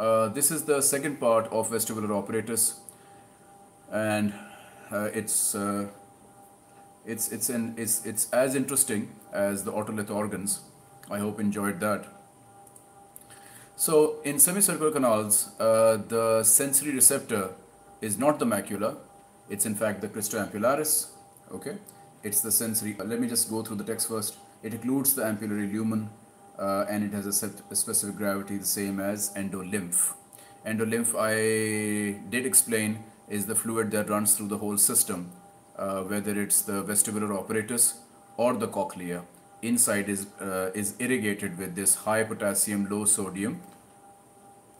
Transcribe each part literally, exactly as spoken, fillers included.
Uh, this is the second part of vestibular apparatus, and uh, it's uh, it's it's an it's it's as interesting as the otolith organs. I hope you enjoyed that. So in semicircular canals, uh, the sensory receptor is not the macula; it's in fact the crista ampullaris. Okay, it's the sensory. Uh, let me just go through the text first. It includes the ampullary lumen. Uh, and it has a, a specific gravity the same as endolymph. Endolymph, I did explain, is the fluid that runs through the whole system, uh, whether it's the vestibular apparatus or the cochlea. Inside is, uh, is irrigated with this high potassium, low sodium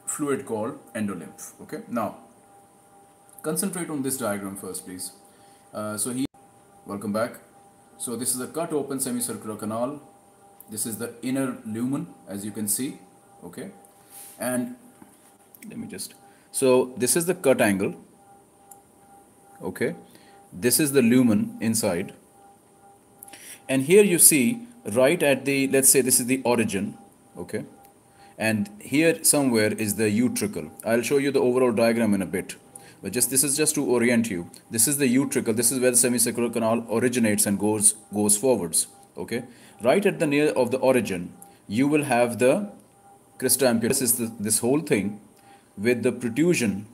fluid called endolymph. Okay, now concentrate on this diagram first, please. Uh, so he, welcome back. So this is a cut open semicircular canal. This is the inner lumen, as you can see, okay, and let me just, so this is the cut angle, okay, this is the lumen inside, and here you see right at the, let's say this is the origin, okay, and here somewhere is the utricle. I'll show you the overall diagram in a bit, but just this is just to orient you. This is the utricle, this is where the semicircular canal originates and goes, goes forwards, okay. Right at the near of the origin, you will have the crista ampullaris. This is the, this whole thing with the protrusion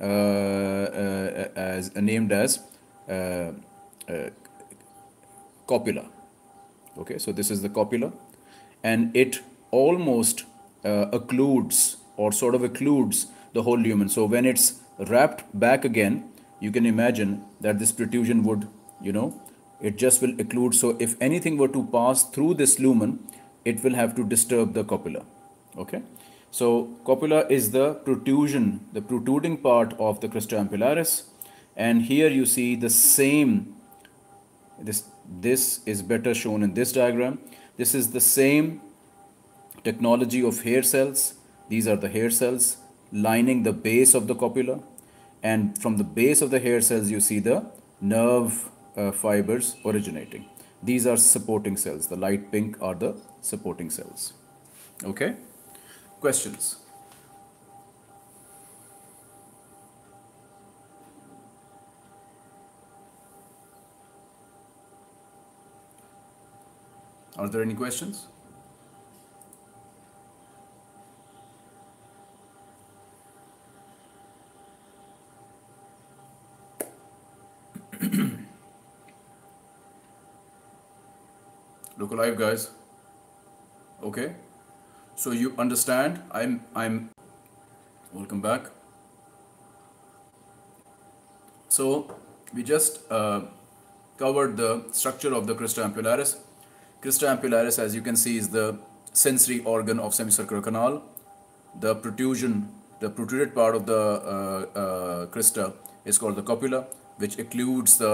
uh, uh, as uh, named as uh, uh, copula. Okay, so this is the copula, and it almost uh, occludes or sort of occludes the whole lumen. So when it's wrapped back again, you can imagine that this protrusion would, you know, it just will occlude. So if anything were to pass through this lumen, it will have to disturb the copula. Okay, so copula is the protrusion, the protruding part of the crista ampullaris, and here you see the same, this this is better shown in this diagram. This is the same technology of hair cells. These are the hair cells lining the base of the copula, and from the base of the hair cells you see the nerve Uh, fibers originating. These are supporting cells. The light pink are the supporting cells. Okay, questions? Are there any questions? Look alive, guys. Okay, so you understand. I'm I'm welcome back. So we just uh, covered the structure of the crista ampullaris. Crista ampullaris, as you can see, is the sensory organ of semicircular canal. The protrusion, the protruded part of the uh, uh, crista is called the copula, which occludes the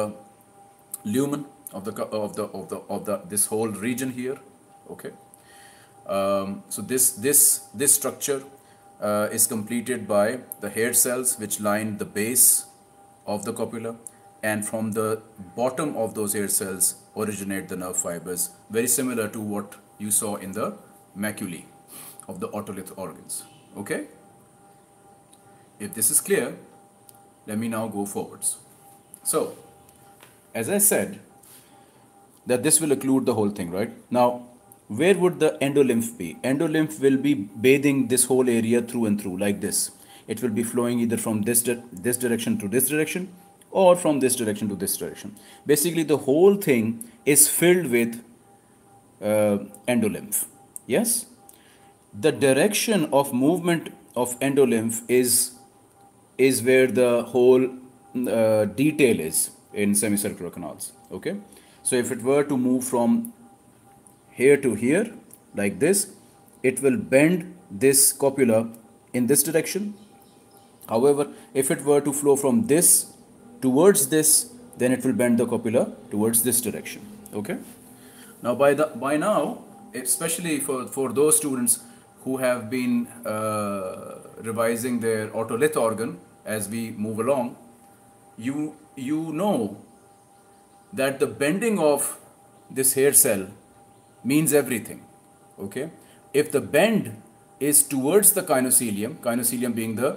lumen of the of the of the of the this whole region here. Okay, um, so this this this structure uh, is completed by the hair cells which line the base of the copula, and from the bottom of those hair cells originate the nerve fibers, very similar to what you saw in the maculae of the otolith organs. Okay, if this is clear, let me now go forwards. So as I said, that this will occlude the whole thing, right? Now, where would the endolymph be? Endolymph will be bathing this whole area through and through, like this. It will be flowing either from this, di this direction to this direction, or from this direction to this direction. Basically, the whole thing is filled with uh, endolymph. Yes? The direction of movement of endolymph is, is where the whole uh, detail is in semicircular canals. Okay? So if it were to move from here to here, like this, it will bend this copula in this direction. However, if it were to flow from this towards this, then it will bend the copula towards this direction. Okay. Now, by the by now, especially for, for those students who have been uh, revising their otolith organ as we move along, you you know that the bending of this hair cell means everything. Okay, if the bend is towards the cynosolium, cynosolium being the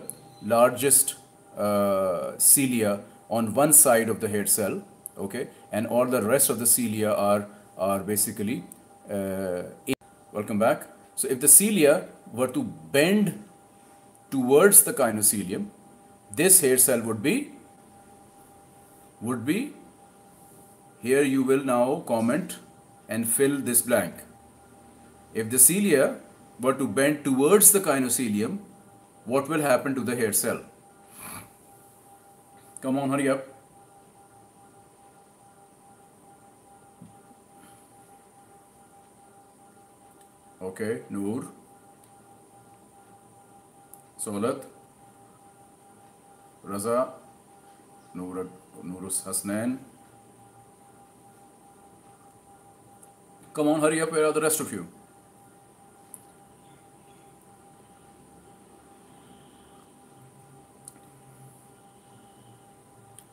largest uh, cilia on one side of the head cell, okay, and all the rest of the cilia are, are basically, uh, welcome back. So if the cilia were to bend towards the cynosolium, this hair cell would be, would be, here you will now comment and fill this blank. If the cilia were to bend towards the cynosolium, what will happen to the hair cell? Come on, hurry up. Okay, Noor, Solat, Raza, Noor, Noorus Hasnain. Come on, hurry up, where are the rest of you?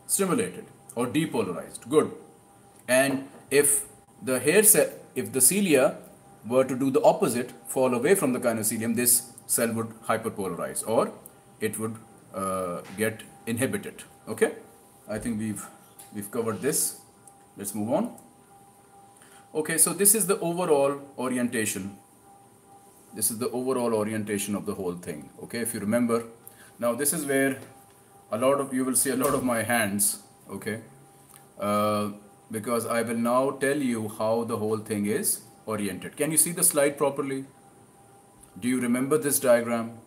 Stimulated or depolarized, good. And if the hair cell, if the cilia were to do the opposite, fall away from the cynosolium, this cell would hyperpolarize or it would uh, get inhibited. Okay, I think we've we've covered this. Let's move on. Okay, so this is the overall orientation. This is the overall orientation of the whole thing. Okay, if you remember, now this is where a lot of you will see a lot of my hands. Okay, uh, because I will now tell you how the whole thing is oriented. Can you see the slide properly? Do you remember this diagram?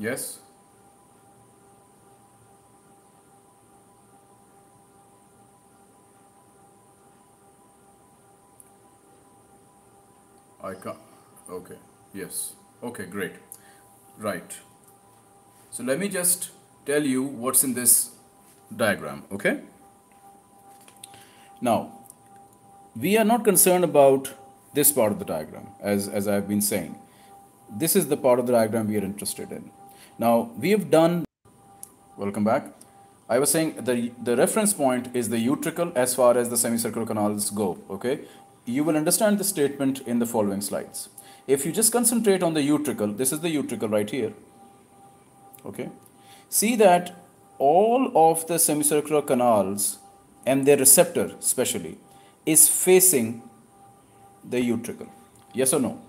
Yes? I can't. Okay. Yes. Okay, great. Right. So let me just tell you what's in this diagram, okay? Now, we are not concerned about this part of the diagram, as, as I've been saying. This is the part of the diagram we are interested in. Now, we have done... Welcome back. I was saying the, the reference point is the utricle as far as the semicircular canals go, okay? You will understand the statement in the following slides. If you just concentrate on the utricle, this is the utricle right here, okay? See that all of the semicircular canals and their receptor especially is facing the utricle. Yes or no?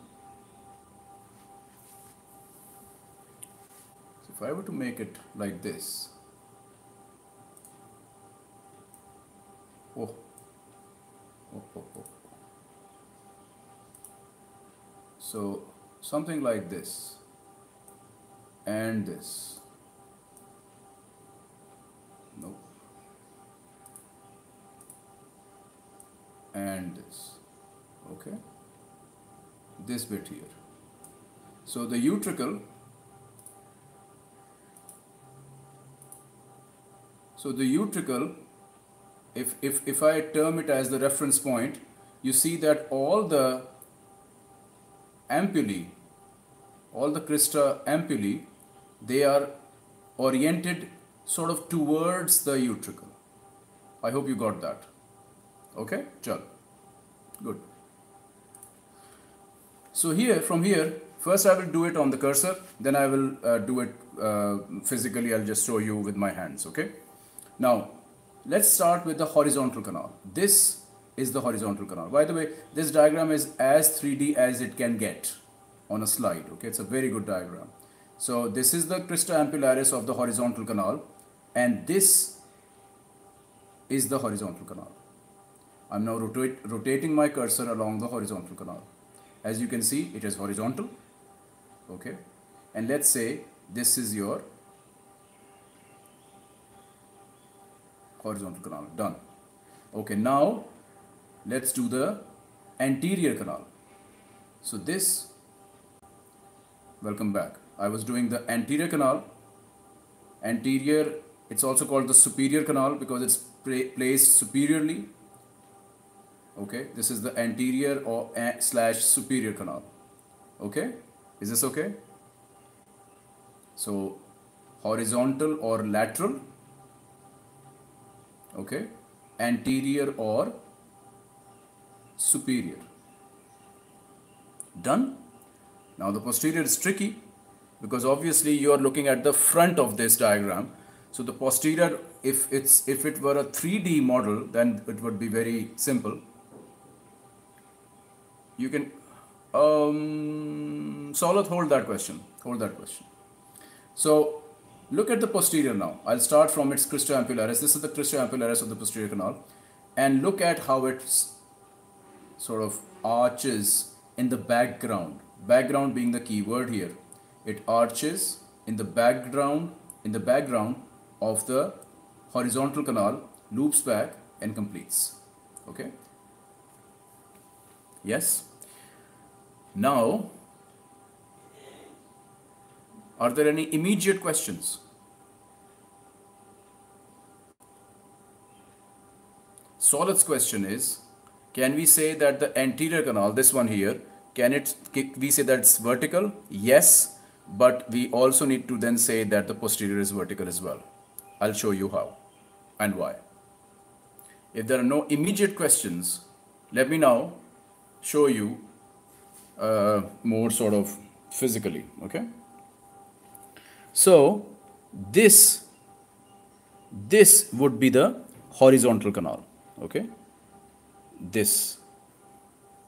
So if I were to make it like this, oh, oh, oh, oh. So something like this and this, no, and this, okay, this bit here. So the utricle, so the utricle, if, if, if I term it as the reference point, you see that all the ampullae, all the crista ampullae, they are oriented sort of towards the utricle. I hope you got that. Okay, chal. Good. So here, from here, first I will do it on the cursor, then I will uh, do it uh, physically. I'll just show you with my hands, okay? Now, let's start with the horizontal canal. This is the horizontal canal. By the way, this diagram is as three D as it can get on a slide, okay? It's a very good diagram. So this is the crista ampullaris of the horizontal canal, and this is the horizontal canal. I'm now rotate, rotating my cursor along the horizontal canal. As you can see, it is horizontal, okay? And let's say this is your horizontal canal, done. Okay, now let's do the anterior canal. So this, welcome back. I was doing the anterior canal. Anterior, it's also called the superior canal because it's placed superiorly. Okay, this is the anterior or slash superior canal. Okay, is this okay? So horizontal or lateral, okay, anterior or superior. Done. Now the posterior is tricky because obviously you are looking at the front of this diagram. So the posterior, if it's if it were a three D model, then it would be very simple. You can um Saulath, hold that question. Hold that question. So look at the posterior now. I'll start from its cristoampullaris. This is the cristoampullaris of the posterior canal, and look at how it sort of arches in the background. Background being the key word here. It arches in the background, in the background of the horizontal canal, loops back and completes. Okay. Yes. Now, are there any immediate questions? Saulath's question is, can we say that the anterior canal, this one here, can it, can we say that's vertical? Yes, but we also need to then say that the posterior is vertical as well. I'll show you how and why. If there are no immediate questions, let me now show you uh, more sort of physically, okay? So this, this would be the horizontal canal, okay? This,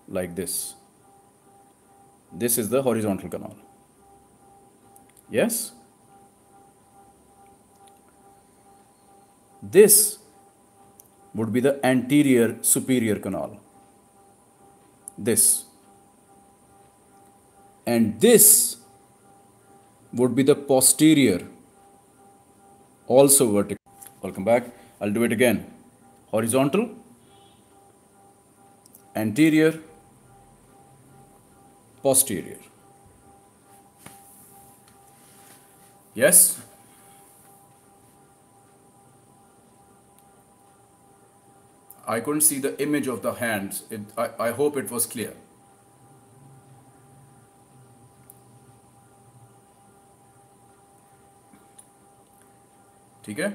like this. This is the horizontal canal. Yes? This would be the anterior superior canal. This. And this would be the posterior, also vertical. Welcome back. I'll do it again. Horizontal, anterior, posterior. Yes. I couldn't see the image of the hands. It, I, I hope it was clear. Okay?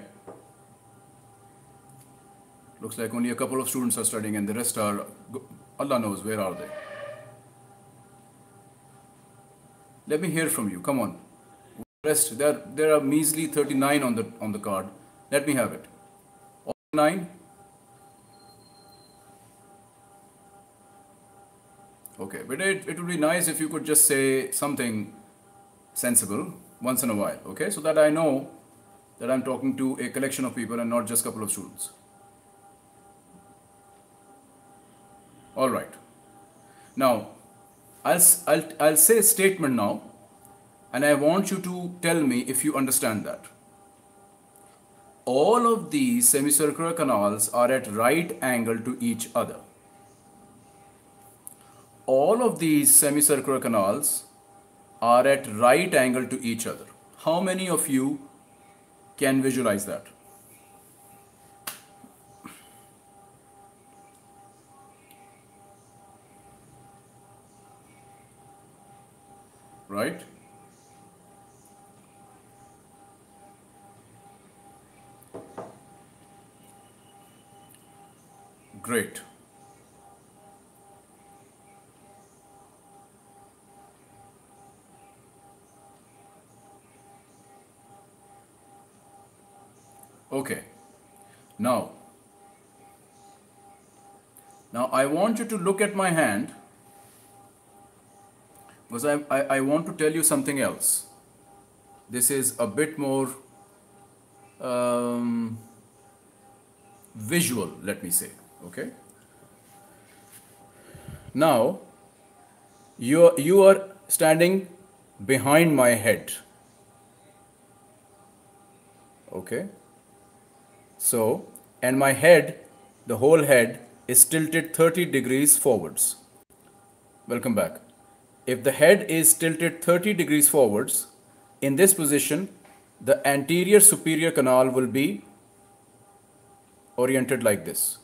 Looks like only a couple of students are studying and the rest are, Allah knows where are they. Let me hear from you. Come on. Rest. There, there are measly thirty-nine on the on the card. Let me have it. All nine. Okay, but it, it would be nice if you could just say something sensible once in a while, okay? So that I know that I'm talking to a collection of people and not just a couple of students. All right. Now, I'll, I'll, I'll say a statement now, and I want you to tell me if you understand that. All of these semicircular canals are at right angle to each other. All of these semicircular canals are at right angle to each other. How many of you can visualize that? Right? Great. Okay, now, now I want you to look at my hand because I, I, I want to tell you something else. This is a bit more um, visual, let me say, okay? Now, you, you are standing behind my head, okay? So, and my head, the whole head is tilted thirty degrees forwards. Welcome back. If the head is tilted thirty degrees forwards, in this position, the anterior superior canal will be oriented like this.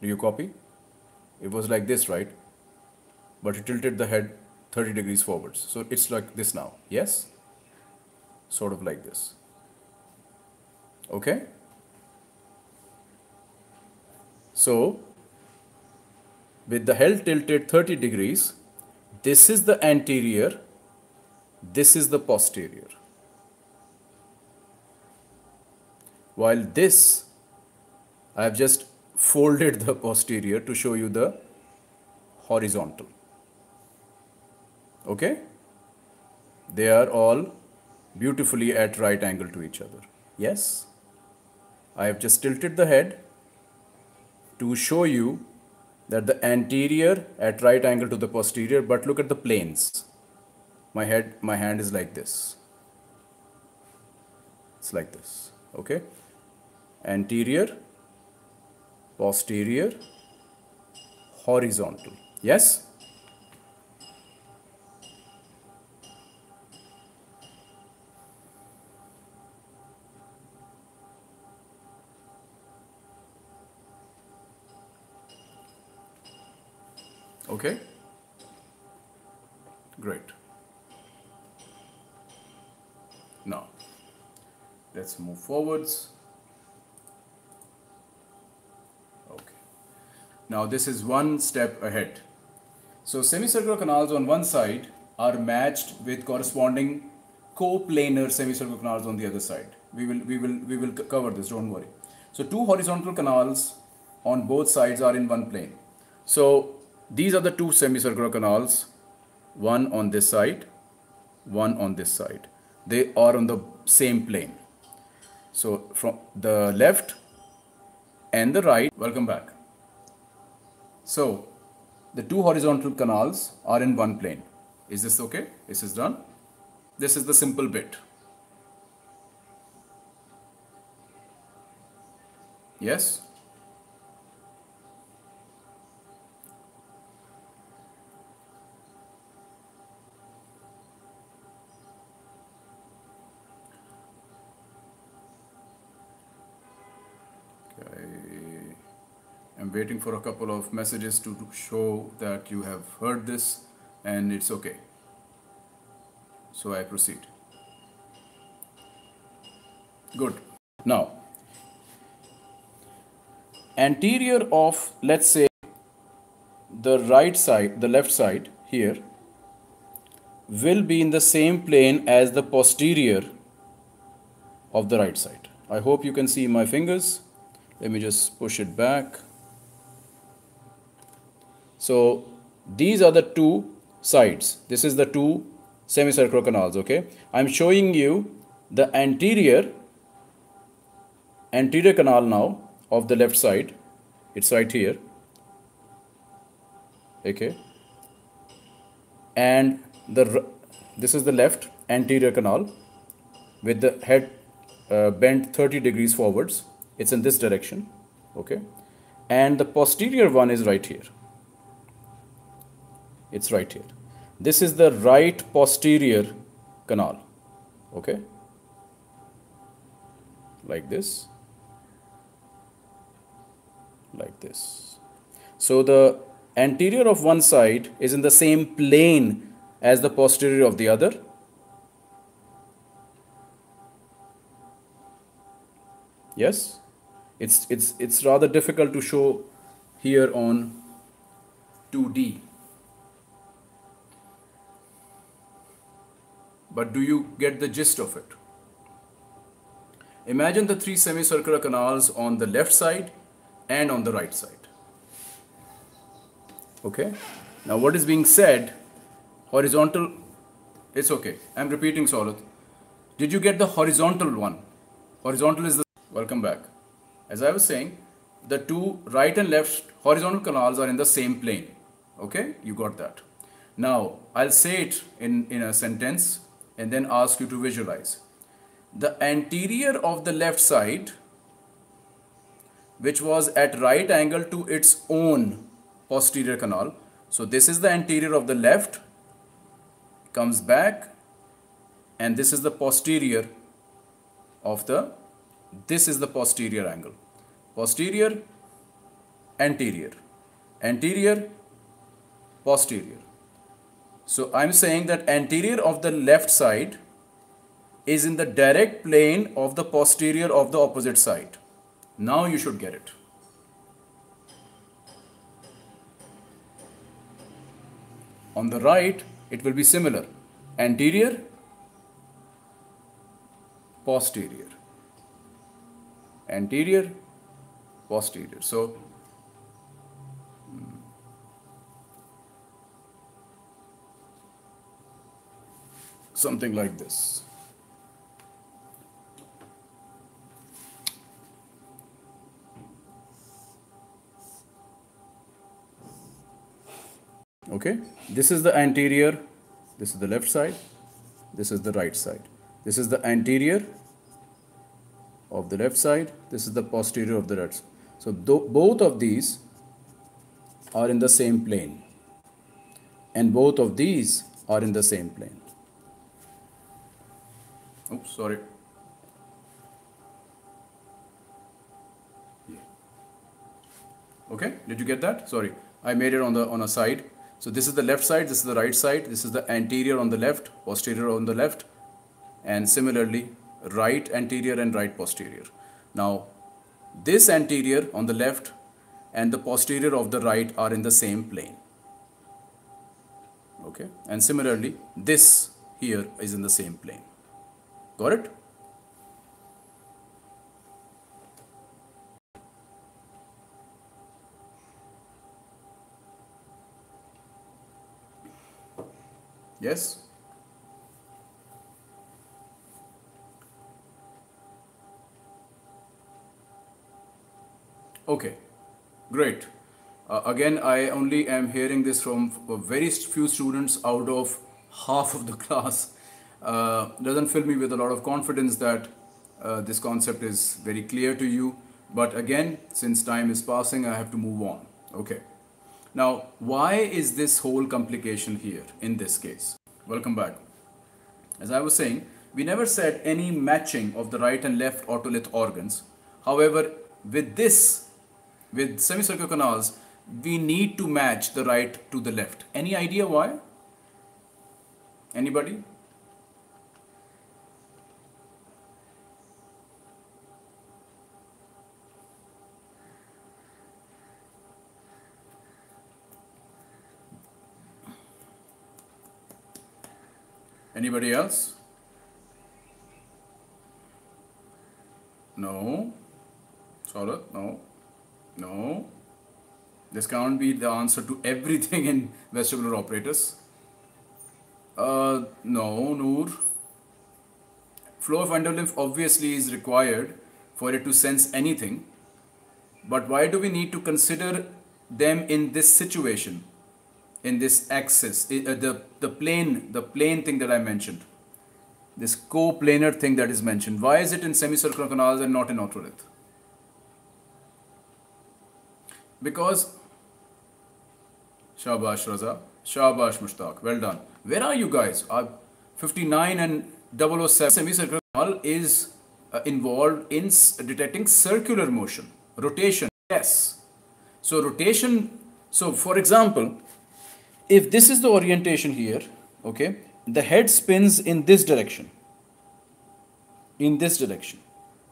Do you copy? It was like this, right? But it tilted the head thirty degrees forwards. So it's like this now. Yes? sort of like this. Okay? So, with the head tilted thirty degrees, this is the anterior, this is the posterior. While this, I have just folded the posterior to show you the horizontal. Okay? They are all beautifully at right angle to each other. Yes? I have just tilted the head to show you that the anterior at right angle to the posterior, but look at the planes. My head, my hand is like this. It's like this. Okay? Anterior, posterior, horizontal. Yes? Okay? Great. Now, let's move forwards. Okay. Now, this is one step ahead. So, semicircular canals on one side are matched with corresponding coplanar semicircular canals on the other side. We will, we will, we will cover this, don't worry. So, two horizontal canals on both sides are in one plane. So, these are the two semicircular canals, one on this side, one on this side. They are on the same plane. So from the left and the right, welcome back. So the two horizontal canals are in one plane. Is this okay? This is done. This is the simple bit. Yes? Waiting for a couple of messages to show that you have heard this and it's okay. So I proceed. Good. Now, anterior of, let's say, the right side, the left side here, will be in the same plane as the posterior of the right side. I hope you can see my fingers. Let me just push it back. So, these are the two sides. This is the two semicircular canals, okay? I'm showing you the anterior, anterior canal now of the left side. It's right here, okay? And the this is the left anterior canal with the head uh, bent thirty degrees forwards. It's in this direction, okay? And the posterior one is right here. It's right here. This is the right posterior canal. Okay? Like this. Like this. So the anterior of one side is in the same plane as the posterior of the other. Yes? It's, it's, it's rather difficult to show here on two D. But do you get the gist of it? Imagine the three semicircular canals on the left side and on the right side. Okay? Now what is being said, horizontal, it's okay. I'm repeating, Saurath. Did you get the horizontal one? Horizontal is the, welcome back. As I was saying, the two right and left horizontal canals are in the same plane. Okay? You got that. Now, I'll say it in, in a sentence, and then ask you to visualize. The anterior of the left side, which was at right angle to its own posterior canal. So this is the anterior of the left, comes back, and this is the posterior of the, this is the posterior angle. Posterior, anterior. Anterior, posterior. So I'm saying that anterior of the left side is in the direct plane of the posterior of the opposite side. Now you should get it. On the right, it will be similar. Anterior, posterior. Anterior, posterior. So, something like this. Okay, this is the anterior, this is the left side, this is the right side. This is the anterior of the left side, this is the posterior of the right side. So both of these are in the same plane, and both of these are in the same plane. Oops, sorry. Okay, did you get that? Sorry, I made it on the on a side. So this is the left side, this is the right side, this is the anterior on the left, posterior on the left, and similarly right anterior and right posterior. Now this anterior on the left and the posterior of the right are in the same plane. Okay, and similarly this here is in the same plane. Got it? Yes? Okay, great. Uh, again, I only am hearing this from very few students out of half of the class. Uh, doesn't fill me with a lot of confidence that uh, this concept is very clear to you. But again, since time is passing, I have to move on. Okay. Now, why is this whole complication here in this case? Welcome back. As I was saying, we never said any matching of the right and left otolith organs. However, with this, with semicircular canals, we need to match the right to the left. Any idea why? Anybody? Anybody else? No. Sorry, no. No. This can't be the answer to everything in vestibular apparatus. Uh, no, Noor. Flow of underlymph obviously is required for it to sense anything. But why do we need to consider them in this situation? In this axis, the, the plane, the plane thing that I mentioned, this coplanar thing that is mentioned, why is it in semicircular canals and not in otolith? Because, Shabash Raza, Shabash Mushtaq, well done. Where are you guys? Uh, fifty-nine and double oh seven semicircular canal is uh, involved in detecting circular motion, rotation, yes. So rotation, so for example, if this is the orientation here, okay, the head spins in this direction, in this direction,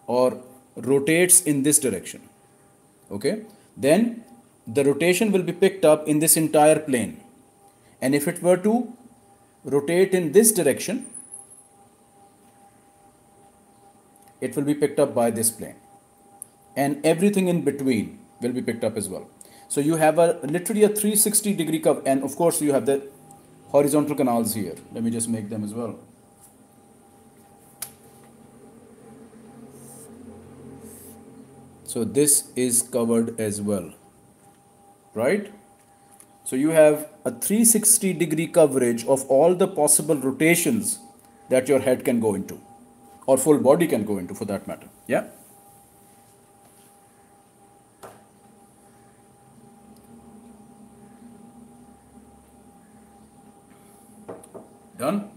or rotates in this direction, okay, then the rotation will be picked up in this entire plane. And if it were to rotate in this direction, it will be picked up by this plane. And everything in between will be picked up as well. So you have a literally a three sixty degree curve, and of course you have the horizontal canals here. Let me just make them as well. So this is covered as well, right? So you have a three sixty degree coverage of all the possible rotations that your head can go into, or full body can go into for that matter, yeah? Done?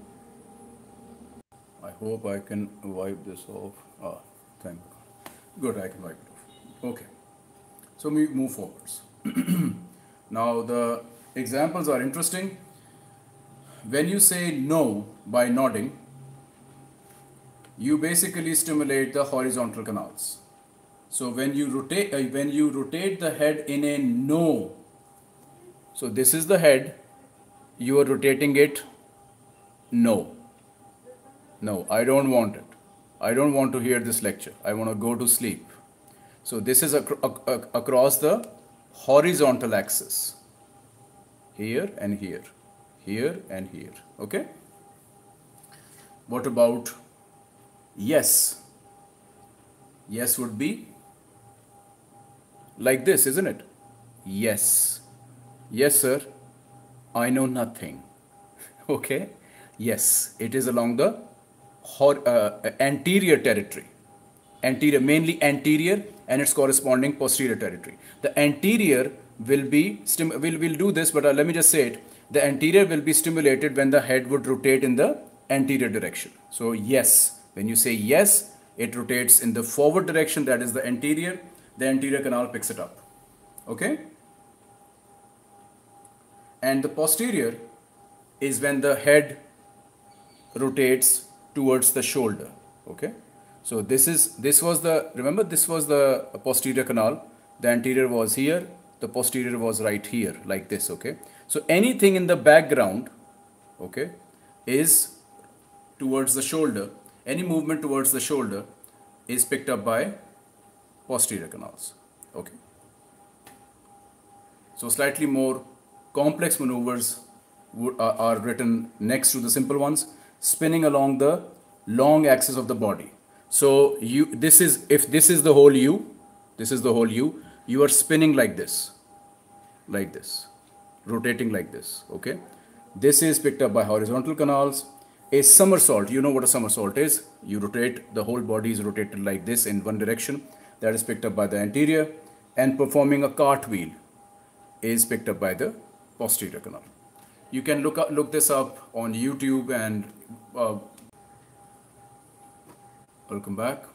I hope I can wipe this off. Ah, thank God. Good, I can wipe it off. Okay. So we move forwards. Now the examples are interesting. When you say no by nodding, you basically stimulate the horizontal canals. So when you rotate, uh, when you rotate the head in a no, so this is the head, you are rotating it, no, no, I don't want it. I don't want to hear this lecture. I want to go to sleep. So this is ac ac across the horizontal axis, here and here, here and here, okay? What about yes? Yes would be like this, isn't it? Yes. Yes, sir. I know nothing. Okay. Yes, it is along the hor uh, anterior territory. Anterior, mainly anterior, and its corresponding posterior territory. The anterior will be, stim will will do this, but uh, let me just say it. The anterior will be stimulated when the head would rotate in the anterior direction. So yes, when you say yes, it rotates in the forward direction, that is the anterior. The anterior canal picks it up. Okay? And the posterior is when the head rotates towards the shoulder. Okay? So this is, this was the, remember this was the posterior canal. The anterior was here. The posterior was right here, like this. Okay? So anything in the background, okay, is towards the shoulder. Any movement towards the shoulder is picked up by posterior canals. Okay. So slightly more complex maneuvers are written next to the simple ones, spinning along the long axis of the body. So you, this is, if this is the whole U, this is the whole U, you are spinning like this, like this, rotating like this. Okay. This is picked up by horizontal canals. A somersault, you know what a somersault is. You rotate, the whole body is rotated like this in one direction. That is picked up by the anterior. And performing a cartwheel is picked up by the posterior canal. You can look up, look this up on YouTube and uh, welcome back.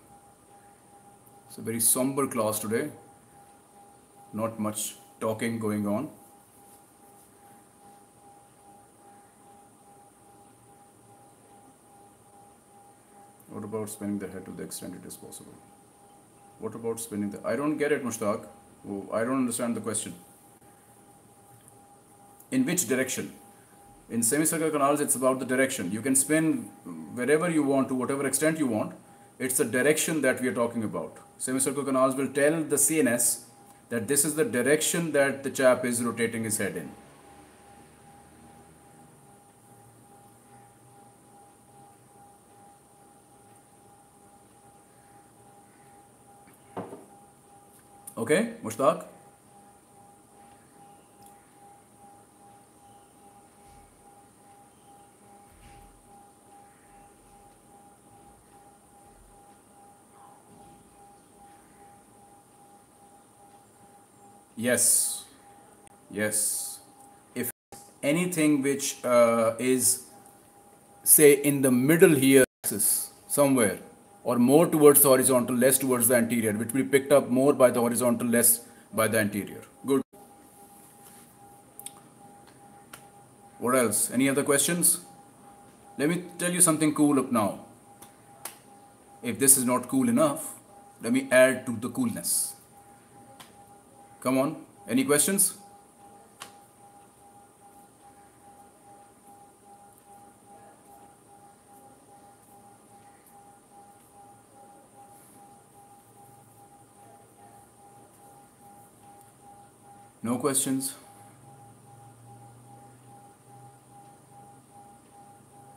It's a very somber class today. Not much talking going on. What about spinning the head to the extent it is possible? What about spinning the... I don't get it, Mushtaq. Oh, I don't understand the question. In which direction? In semicircular canals, it's about the direction. You can spin wherever you want, to whatever extent you want. It's the direction that we are talking about. Semicircular canals will tell the C N S that this is the direction that the chap is rotating his head in. Okay, Mushtaq? Yes, yes. If anything which uh, is, say, in the middle here, somewhere, or more towards the horizontal, less towards the anterior, which will be picked up more by the horizontal, less by the anterior. Good. What else? Any other questions? Let me tell you something cool up now. If this is not cool enough, let me add to the coolness. Come on. Any questions? No questions?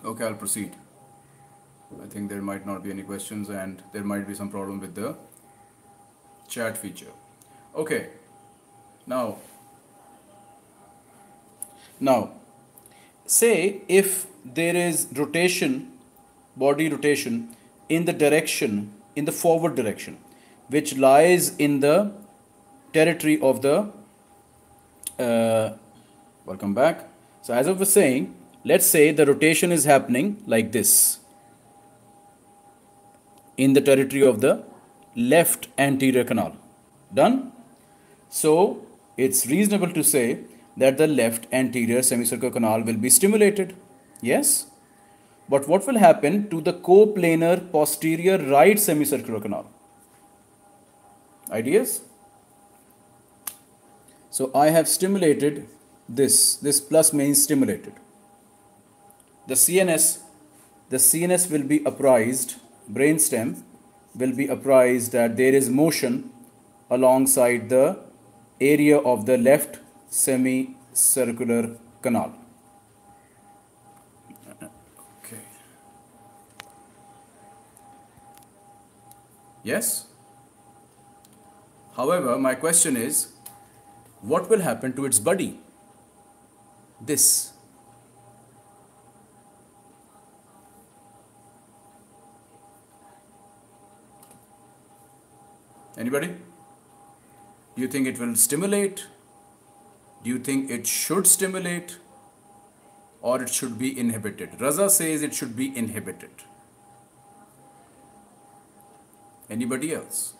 Okay, I'll proceed. I think there might not be any questions and there might be some problem with the chat feature. Okay. Now, now, say if there is rotation, body rotation in the direction, in the forward direction, which lies in the territory of the Uh, welcome back. So as I was saying, let's say the rotation is happening like this in the territory of the left anterior canal. Done? So it's reasonable to say that the left anterior semicircular canal will be stimulated. Yes? But what will happen to the coplanar posterior right semicircular canal? Ideas? So I have stimulated this, this plus means stimulated. The C N S, the C N S will be apprised, brainstem will be apprised that there is motion alongside the area of the left semicircular canal. Okay. Yes? However, my question is, what will happen to its body? This. Anybody? Do you think it will stimulate? Do you think it should stimulate? Or it should be inhibited? Raza says it should be inhibited. Anybody else?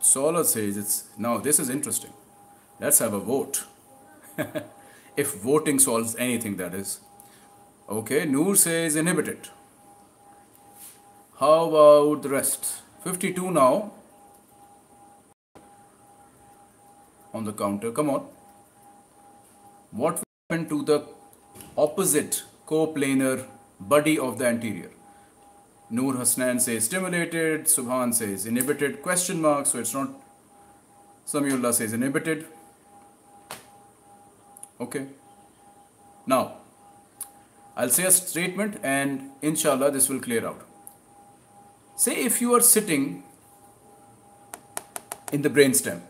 Solar says it's, now this is interesting. Let's have a vote. If voting solves anything, that is. Okay, Noor says inhibited. How about the rest? fifty-two now. On the counter, come on. What will happen to the opposite coplanar body of the anterior? Noor Hasnan says stimulated, Subhan says inhibited, question mark, so it's not, Samiullah says inhibited. Okay. Now, I'll say a statement and inshallah this will clear out. Say if you are sitting in the brainstem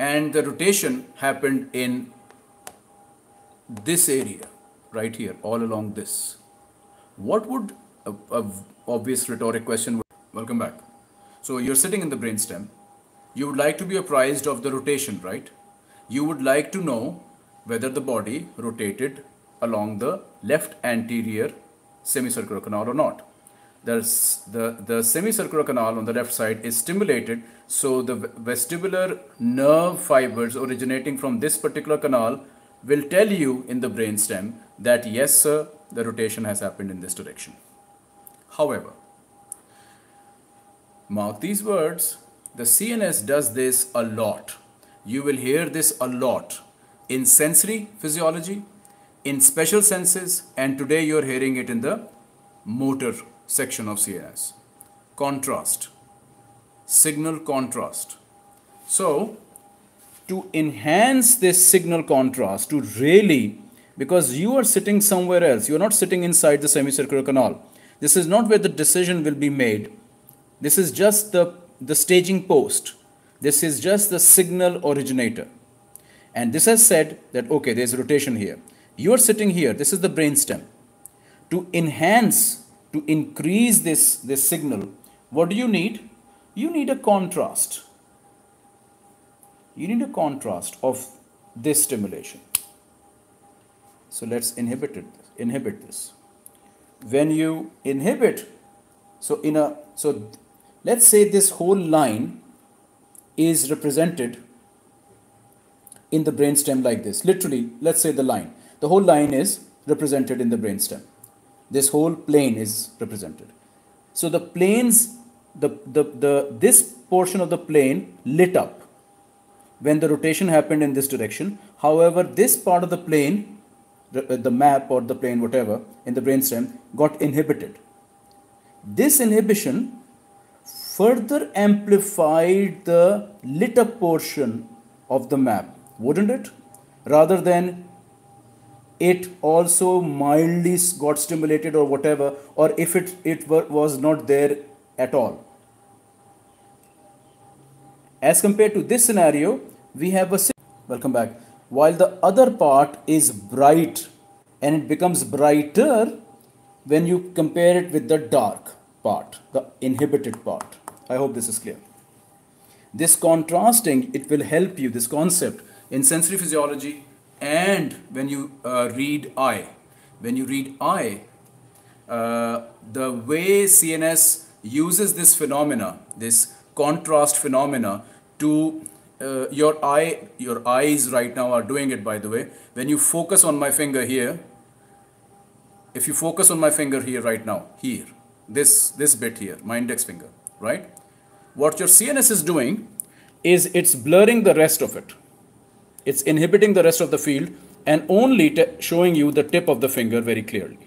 and the rotation happened in this area, right here, all along this. What would a, a obvious rhetoric question? Welcome back. So you're sitting in the brainstem. You would like to be apprised of the rotation, right? You would like to know whether the body rotated along the left anterior semicircular canal or not. There's the the semicircular canal on the left side is stimulated, so the vestibular nerve fibers originating from this particular canal will tell you in the brainstem that yes, sir, the rotation has happened in this direction. However, mark these words, the C N S does this a lot. You will hear this a lot in sensory physiology, in special senses, and today you're hearing it in the motor section of C N S. Contrast, signal contrast. So, to enhance this signal contrast, to really, because you are sitting somewhere else, you are not sitting inside the semicircular canal. This is not where the decision will be made. This is just the, the staging post. This is just the signal originator. And this has said that, okay, there's rotation here. You are sitting here. This is the brainstem. To enhance, to increase this, this signal, what do you need? You need a contrast. You need a contrast of this stimulation. So let's inhibit it, inhibit this. When you inhibit, so in a, so let's say this whole line is represented in the brainstem like this. Literally, let's say the line, the whole line is represented in the brainstem. This whole plane is represented. So the planes, the, the, the, this portion of the plane lit up when the rotation happened in this direction. However, this part of the plane, The, the map or the plane, whatever, in the brainstem got inhibited. This inhibition further amplified the lit up portion of the map, wouldn't it? Rather than it also mildly got stimulated or whatever, or if it, it were, was not there at all. As compared to this scenario, we have a... Welcome back. While the other part is bright, and it becomes brighter when you compare it with the dark part, the inhibited part. I hope this is clear. This contrasting, it will help you, this concept in sensory physiology, and when you uh, read eye. When you read eye, uh, the way C N S uses this phenomena, this contrast phenomena to uh, your eye, your eyes right now are doing it, by the way. When you focus on my finger here, if you focus on my finger here right now, here, this, this bit here, my index finger, right? What your C N S is doing is it's blurring the rest of it. It's inhibiting the rest of the field and only showing you the tip of the finger very clearly.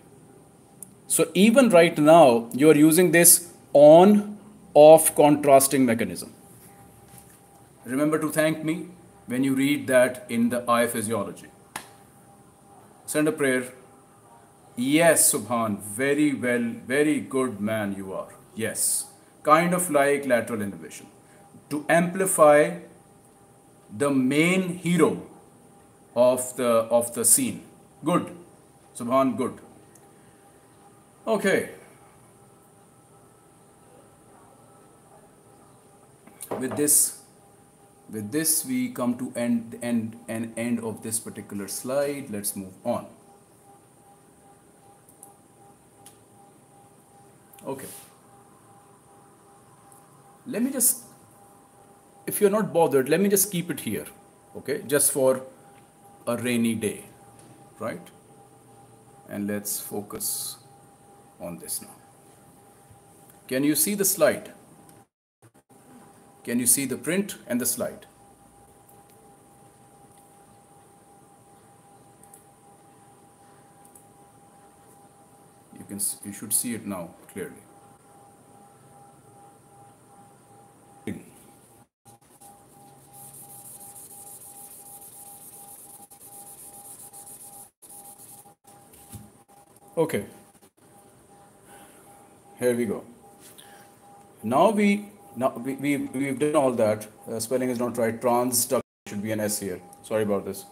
So even right now, you're using this on-off contrasting mechanism. Remember to thank me when you read that in the eye physiology. Send a prayer. Yes, Subhan, very well, very good man you are. Yes, kind of like lateral inhibition. To amplify the main hero of the, of the scene. Good, Subhan, good. Okay. With this, with this we come to end, end, an end of this particular slide. Let's move on. Okay. Let me just, if you're not bothered, let me just keep it here. Okay, just for a rainy day, right? And let's focus on this now. Can you see the slide? Can you see the print and the slide? You can, you should see it now clearly. Okay, here we go. Now we, now we, we, we've done all that. Uh, spelling is not right. Transduction should be an S here. Sorry about this.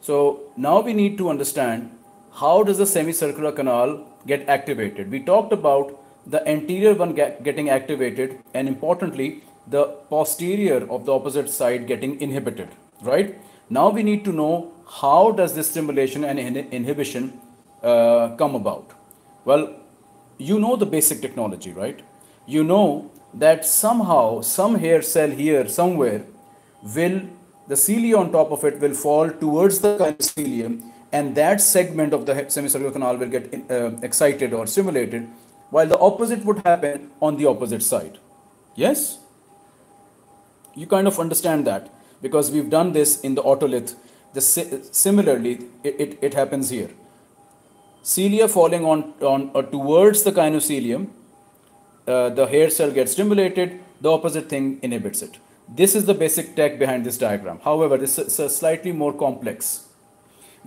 So now we need to understand how does the semicircular canal get activated. We talked about the anterior one get, getting activated, and importantly, the posterior of the opposite side getting inhibited, right? Now we need to know how does this stimulation and in inhibition Uh, come about. Well, you know the basic technology, right? You know that somehow some hair cell here somewhere will, the cilia on top of it will fall towards the cancelium, and that segment of the semicircular canal will get uh, excited or stimulated, while the opposite would happen on the opposite side. Yes? You kind of understand that because we've done this in the otolith. The, similarly, it, it, it happens here. Cilia falling on, on or towards the kinocilium, uh, the hair cell gets stimulated, the opposite thing inhibits it. This is the basic tech behind this diagram. However, this is a slightly more complex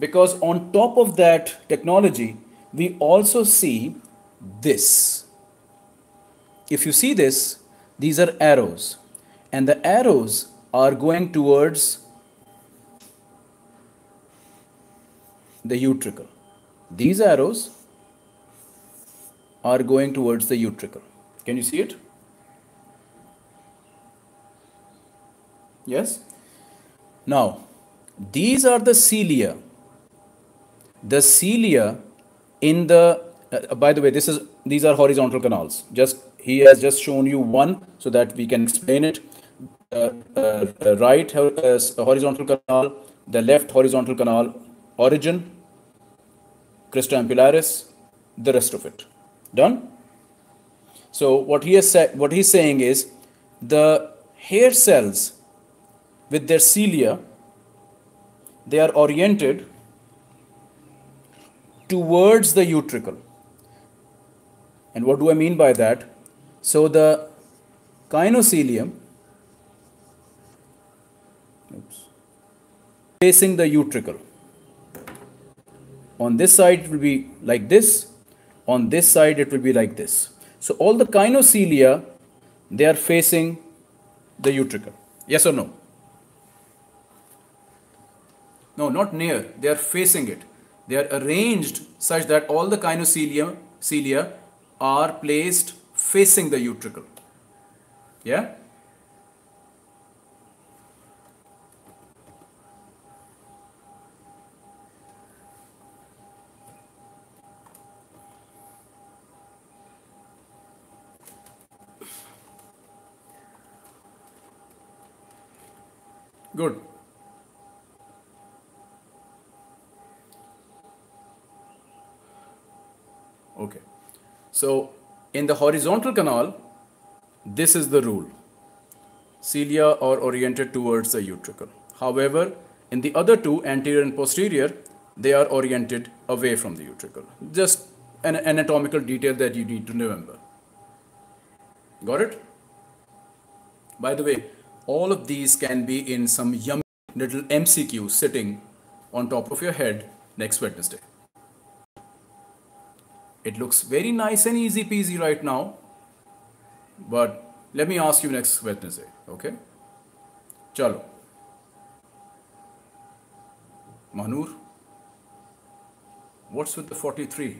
because on top of that technology, we also see this. If you see this, these are arrows, and the arrows are going towards the utricle. These arrows are going towards the utricle. Can you see it? Yes? Now, these are the cilia. The cilia in the, uh, by the way, this is, these are horizontal canals. Just, he has just shown you one so that we can explain it. Uh, uh, the right uh, horizontal canal, the left horizontal canal origin, crista ampullaris, the rest of it. Done? So what he has said, what he's saying is the hair cells with their cilia, they are oriented towards the utricle. And what do I mean by that? So the kinocilium, oops, facing the utricle. On this side, it will be like this. On this side, it will be like this. So all the kinocilia, they are facing the utricle. Yes or no? No, not near. They are facing it. They are arranged such that all the kinocilia cilia are placed facing the utricle. Yeah? Good. Okay. So in the horizontal canal, this is the rule. Cilia are oriented towards the utricle. However, in the other two, anterior and posterior, they are oriented away from the utricle. Just an anatomical detail that you need to remember. Got it? By the way, all of these can be in some yummy little M C Q sitting on top of your head next Wednesday. It looks very nice and easy peasy right now, but let me ask you next Wednesday, okay? Chalo. Manur, what's with the forty-three?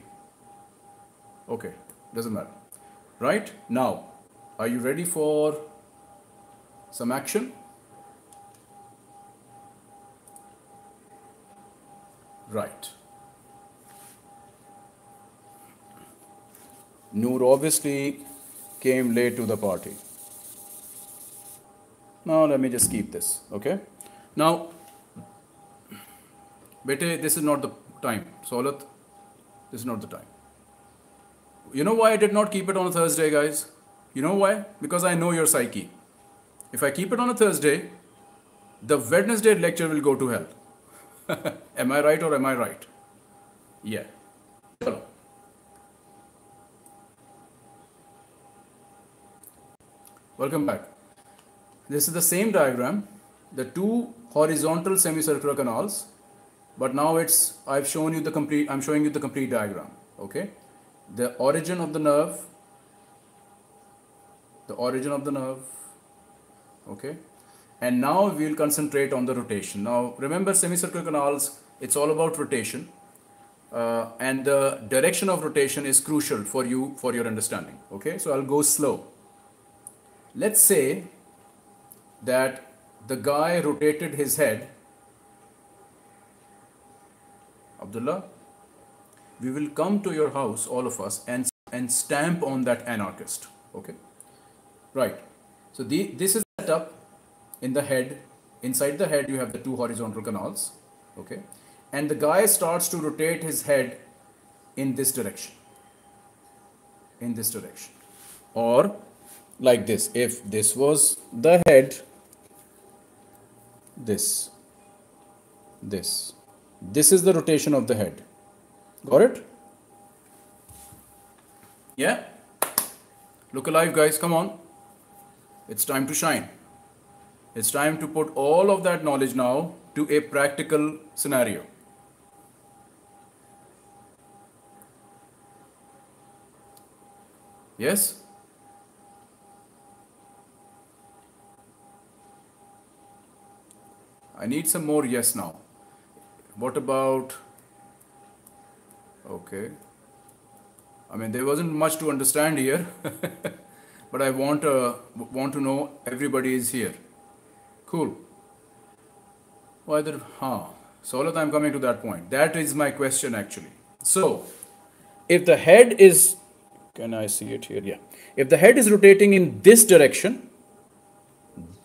Okay, doesn't matter. Right now, are you ready for some action? Right. Noor obviously came late to the party. Now let me just keep this, okay? Now, Bete, this is not the time. Solat, this is not the time. You know why I did not keep it on a Thursday, guys? You know why? Because I know your psyche. If I keep it on a Thursday, the Wednesday lecture will go to hell. Am I right or am I right? Yeah. Hello. Welcome back. This is the same diagram, the two horizontal semicircular canals, but now it's I've shown you the complete. I'm showing you the complete diagram. Okay, the origin of the nerve, the origin of the nerve. Okay, and now we'll concentrate on the rotation. Now remember, semicircular canals, it's all about rotation, uh, and the direction of rotation is crucial for you, for your understanding. Okay, so I'll go slow. Let's say that the guy rotated his head. Abdullah, we will come to your house, all of us, and and stamp on that anarchist. Okay, right. So the, this is set up in the head. Inside the head, you have the two horizontal canals. Okay, and the guy starts to rotate his head in this direction. In this direction, or like this. If this was the head, this, this, this is the rotation of the head. Got it? Yeah? Look alive, guys. Come on. It's time to shine. It's time to put all of that knowledge now to a practical scenario. Yes? I need some more yes now. What about... Okay. I mean, there wasn't much to understand here. But I want, uh, want to know everybody is here. Cool. Why the... Huh. Solat, I'm coming to that point. That is my question, actually. So, if the head is... Can I see it here? Yeah. If the head is rotating in this direction,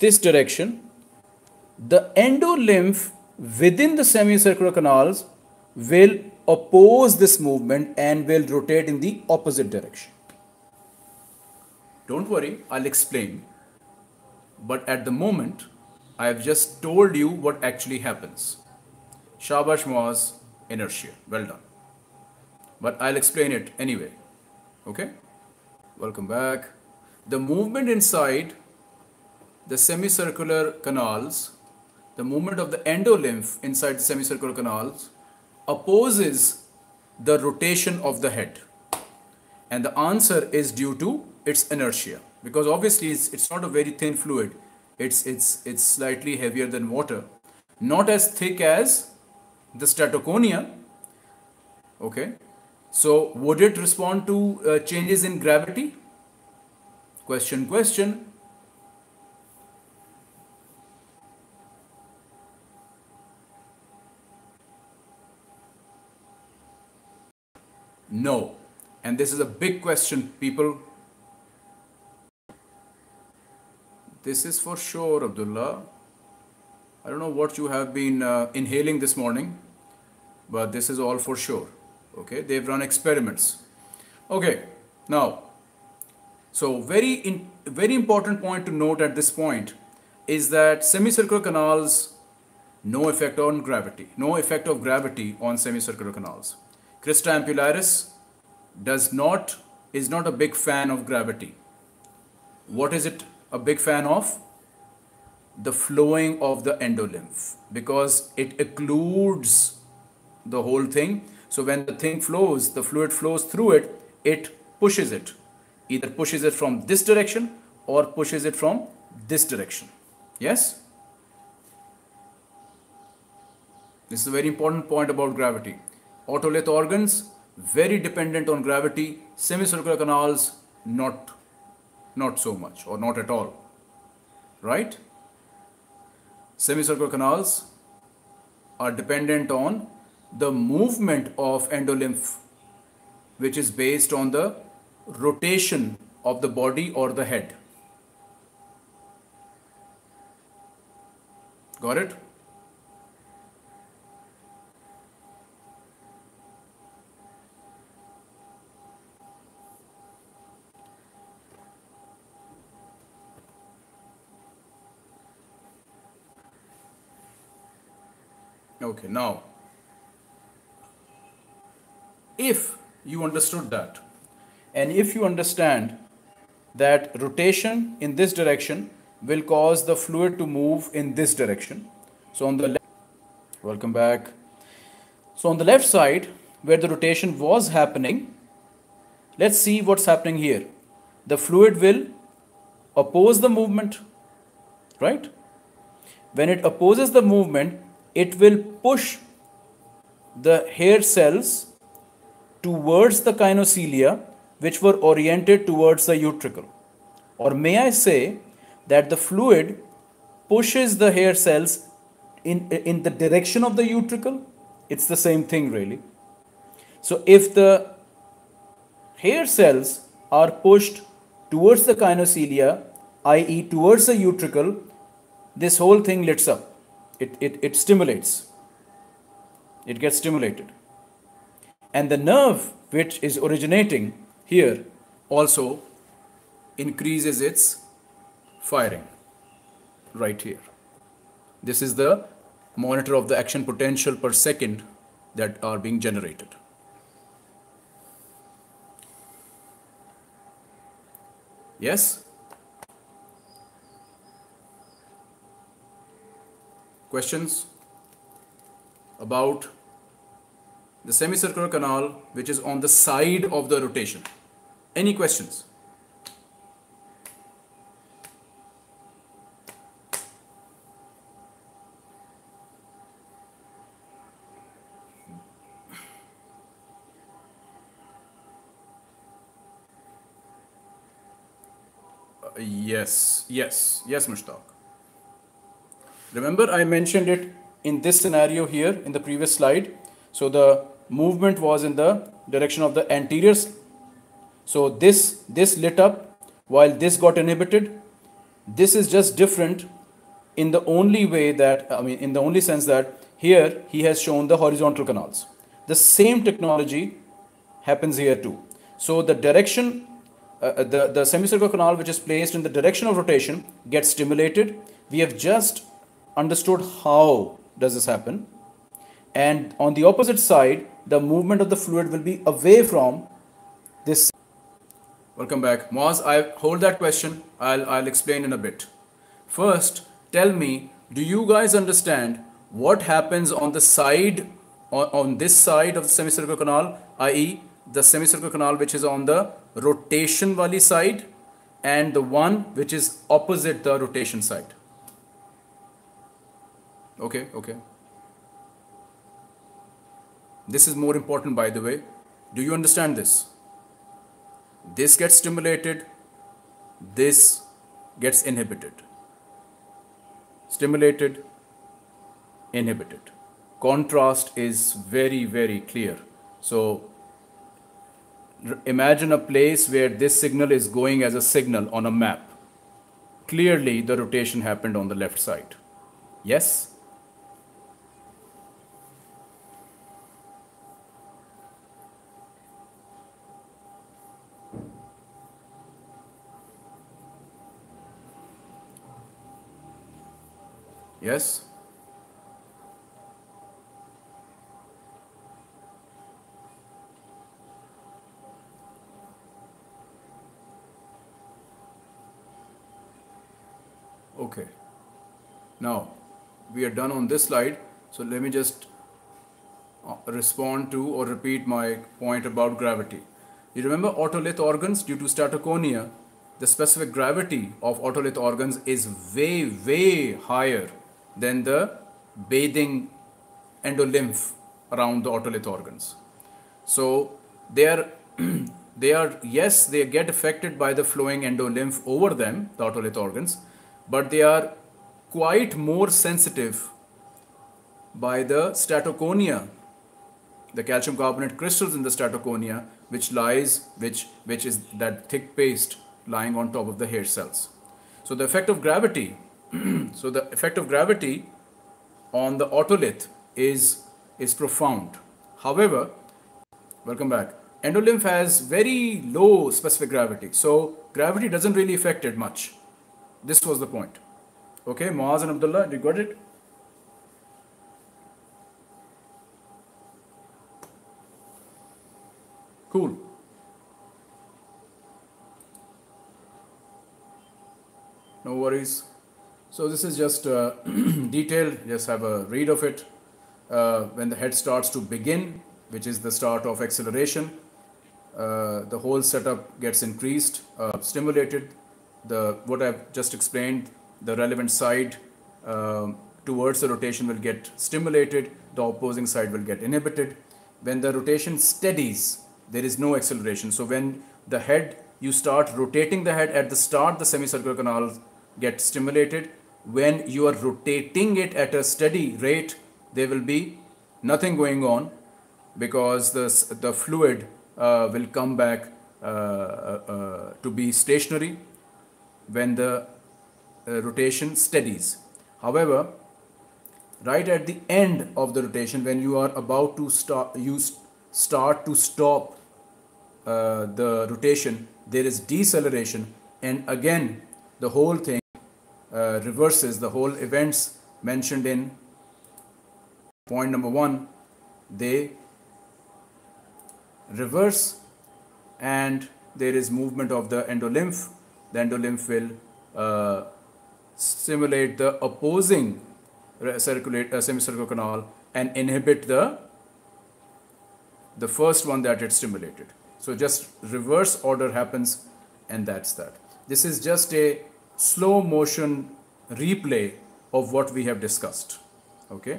this direction, the endolymph within the semicircular canals will oppose this movement and will rotate in the opposite direction. Don't worry, I'll explain. But at the moment, I have just told you what actually happens. Shabash Moaz, inertia. Well done. But I'll explain it anyway. Okay? Welcome back. The movement inside the semicircular canals, the movement of the endolymph inside the semicircular canals opposes the rotation of the head. And the answer is due to its inertia. Because obviously it's, it's not a very thin fluid. It's, it's, it's slightly heavier than water. Not as thick as the Stratoconia. Okay. So would it respond to uh, changes in gravity? Question, question. No. And this is a big question, people. This is for sure, Abdullah. I don't know what you have been uh, inhaling this morning, but this is all for sure. Okay, they've run experiments. Okay, now, so very in, very important point to note at this point is that semicircular canals, no effect on gravity, no effect of gravity on semicircular canals. Crista ampullaris does not, is not a big fan of gravity. What is it a big fan of? The flowing of the endolymph, because it occludes the whole thing. So when the thing flows, the fluid flows through it, it pushes it, either pushes it from this direction or pushes it from this direction. Yes? This is a very important point about gravity. Otolith organs, very dependent on gravity. Semicircular canals, not, not so much or not at all, right? Semicircular canals are dependent on the movement of endolymph, which is based on the rotation of the body or the head. Got it? Okay, now, if you understood that, and if you understand that rotation in this direction will cause the fluid to move in this direction. So on the left, welcome back. So on the left side where the rotation was happening, let's see what's happening here. The fluid will oppose the movement, right? When it opposes the movement, it will push the hair cells towards the gynoecilia, which were oriented towards the utricle. Or may I say that the fluid pushes the hair cells in, in the direction of the utricle. It's the same thing really. So if the hair cells are pushed towards the gynoecilia, that is towards the utricle, this whole thing lights up. It, it, it stimulates, it gets stimulated. And the nerve which is originating here also increases its firing right here. This is the monitor of the action potential per second that are being generated. Yes? Questions about the semicircular canal which is on the side of the rotation? Any questions? Uh, yes, yes, yes, Mushtaq. Remember I mentioned it in this scenario here in the previous slide. So the movement was in the direction of the anterior. So this, this lit up while this got inhibited. This is just different in the only way that, I mean in the only sense that here he has shown the horizontal canals. The same technology happens here too. So the direction, uh, the, the semicircular canal which is placed in the direction of rotation gets stimulated. We have just understood how does this happen, and on the opposite side the movement of the fluid will be away from this. Welcome back, Moaz. I hold that question. I'll, I'll explain in a bit. First tell me, do you guys understand what happens on the side, on, on this side of the semicircular canal, that is the semicircular canal which is on the rotation wali side and the one which is opposite the rotation side? Okay, okay. This is more important, by the way. Do you understand this? This gets stimulated, this gets inhibited. Stimulated, inhibited. Contrast is very, very clear. So imagine a place where this signal is going as a signal on a map. Clearly, the rotation happened on the left side. Yes? Yes? Okay. Now, we are done on this slide. So let me just respond to or repeat my point about gravity. You remember otolith organs due to statoconia, the specific gravity of otolith organs is way, way higher than the bathing endolymph around the otolith organs. So they are, they are, yes, they get affected by the flowing endolymph over them, the otolith organs, but they are quite more sensitive by the statoconia, the calcium carbonate crystals in the statoconia, which lies, which, which is that thick paste lying on top of the hair cells. So the effect of gravity, so the effect of gravity on the otolith is, is profound. However, welcome back. Endolymph has very low specific gravity. So gravity doesn't really affect it much. This was the point. Okay, Muaz and Abdullah, you got it? Cool. No worries. So this is just uh, detailed. Just have a read of it. Uh, when the head starts to begin, which is the start of acceleration, uh, the whole setup gets increased, uh, stimulated. The what I've just explained, the relevant side uh, towards the rotation will get stimulated. The opposing side will get inhibited. When the rotation steadies, there is no acceleration. So when the head, you start rotating the head at the start, the semicircular canals get stimulated. When you are rotating it at a steady rate, there will be nothing going on because the, the fluid uh, will come back uh, uh, to be stationary when the uh, rotation steadies. However, right at the end of the rotation, when you are about to start, you start to stop Uh, the rotation, there is deceleration, and again the whole thing uh, reverses. The whole events mentioned in point number one, they reverse and there is movement of the endolymph. The endolymph will uh, stimulate the opposing circulate, uh, semicircular canal and inhibit the the first one that it stimulated. So just reverse order happens, and that's that. This is just a slow motion replay of what we have discussed. Okay.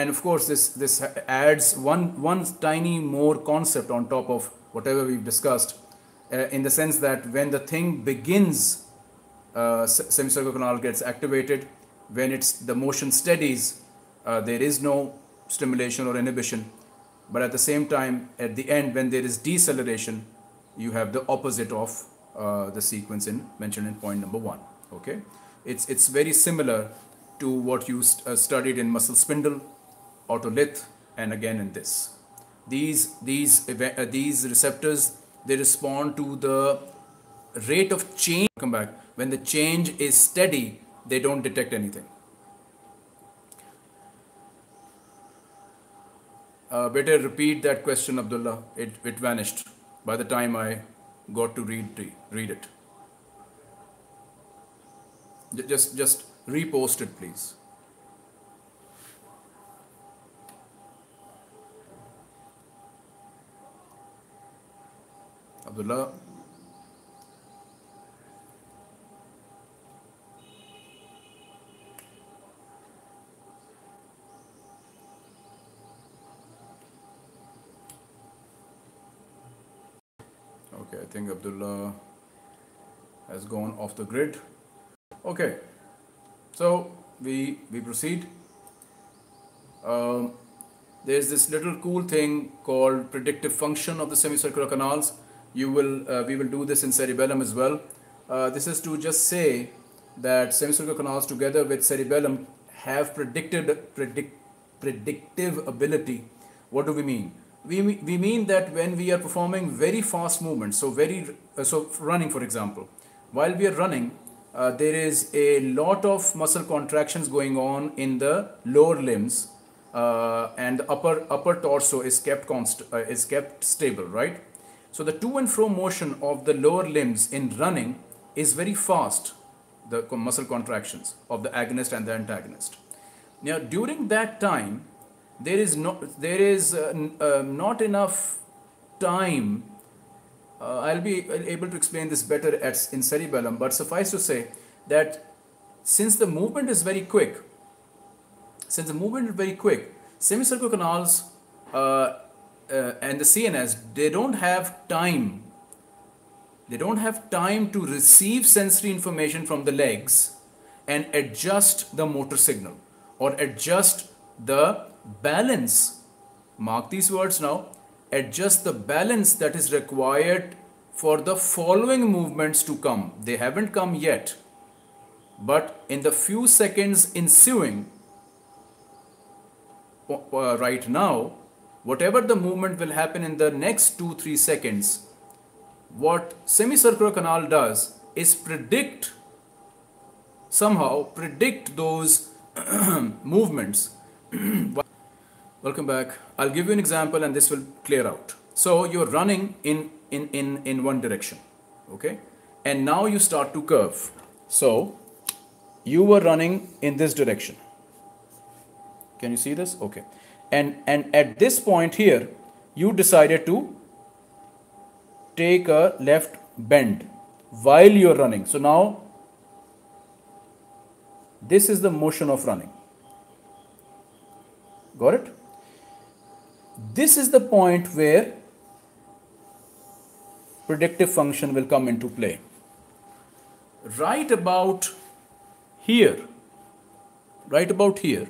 And of course, this, this adds one, one tiny more concept on top of whatever we've discussed, uh, in the sense that when the thing begins, uh, semicircular canal gets activated. When it's the motion steadies, uh, there is no stimulation or inhibition. But at the same time, at the end, when there is deceleration, you have the opposite of uh, the sequence in mentioned in point number one. Okay, it's it's very similar to what you st uh, studied in muscle spindle, otolith, and again in this. These these uh, these receptors, they respond to the rate of change. Come back when the change is steady, they don't detect anything. Uh, better repeat that question, Abdullah. It, it vanished by the time I got to read, read it. Just, just repost it, please. Abdullah. I think Abdullah has gone off the grid. Okay, so we we proceed. Um, there's this little cool thing called predictive function of the semicircular canals. You will uh, we will do this in cerebellum as well. Uh, this is to just say that semicircular canals together with cerebellum have predicted predict predictive ability. What do we mean? We, we mean that when we are performing very fast movements, so very uh, so running, for example, while we are running, uh, there is a lot of muscle contractions going on in the lower limbs, uh, and the upper upper torso is kept const uh, is kept stable, right? So the to and fro motion of the lower limbs in running is very fast, the muscle contractions of the agonist and the antagonist. Now during that time, there is not there is uh, uh, not enough time. Uh, I'll be able to explain this better at, in cerebellum, but suffice to say that since the movement is very quick, since the movement is very quick, semicircular canals uh, uh, and the C N S, they don't have time. They don't have time to receive sensory information from the legs and adjust the motor signal or adjust the balance. Mark these words now. Adjust the balance that is required for the following movements to come. They haven't come yet, but in the few seconds ensuing uh, right now, whatever the movement will happen in the next two, three seconds, what semicircular canal does is predict, somehow predict those movements. Welcome back. I'll give you an example and this will clear out. So you're running in, in, in, in one direction, okay? And now you start to curve. So you were running in this direction. Can you see this? Okay. And, and at this point here, you decided to take a left bend while you're running. So now this is the motion of running. Got it? This is the point where predictive function will come into play. Right about here, right about here,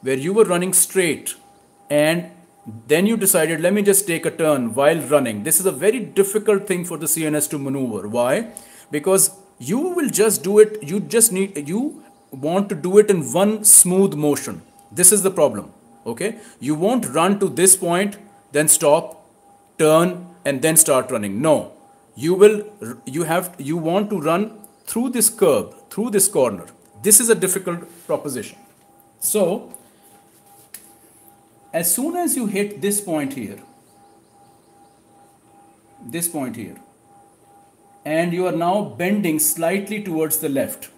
where you were running straight and then you decided, let me just take a turn while running. This is a very difficult thing for the C N S to maneuver. Why? Because you will just do it, you just need, you want to do it in one smooth motion. This is the problem. Okay, you won't run to this point, then stop, turn, and then start running. No, you will. You have. You want to run through this curb, through this corner. This is a difficult proposition. So, as soon as you hit this point here, this point here, and you are now bending slightly towards the left,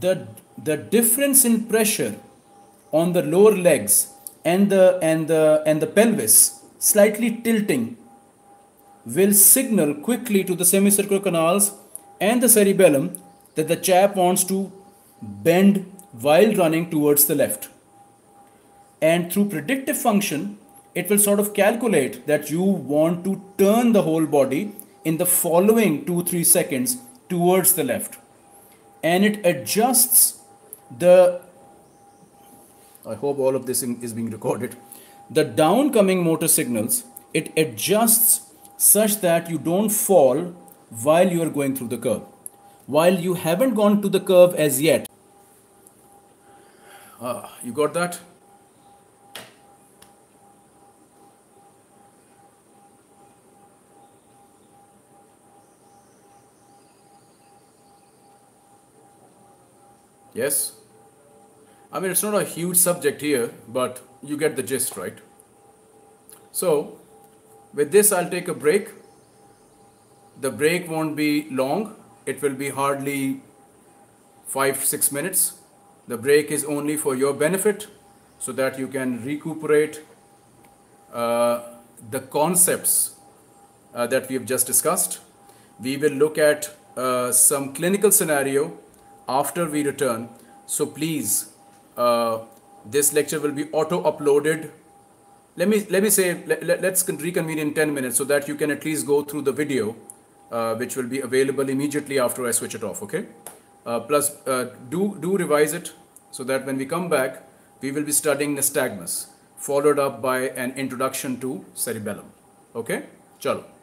the the difference in pressure on the lower legs and the and the and the pelvis slightly tilting will signal quickly to the semicircular canals and the cerebellum that the chap wants to bend while running towards the left, and through predictive function it will sort of calculate that you want to turn the whole body in the following two three seconds towards the left, and it adjusts the, I hope all of this is being recorded, the downcoming motor signals, it adjusts such that you don't fall while you are going through the curve. While you haven't gone to the curve as yet. Uh, you got that? Yes? I mean, it's not a huge subject here, but you get the gist, right? So, with this, I'll take a break. The break won't be long. It will be hardly five, six minutes. The break is only for your benefit so that you can recuperate uh, the concepts uh, that we have just discussed. We will look at uh, some clinical scenario after we return. So please, Uh, this lecture will be auto-uploaded. Let me let me say let, let, let's reconvene in ten minutes so that you can at least go through the video, uh, which will be available immediately after I switch it off. Okay. Uh, plus, uh, do do revise it so that when we come back, we will be studying nystagmus, followed up by an introduction to cerebellum. Okay. Chalo.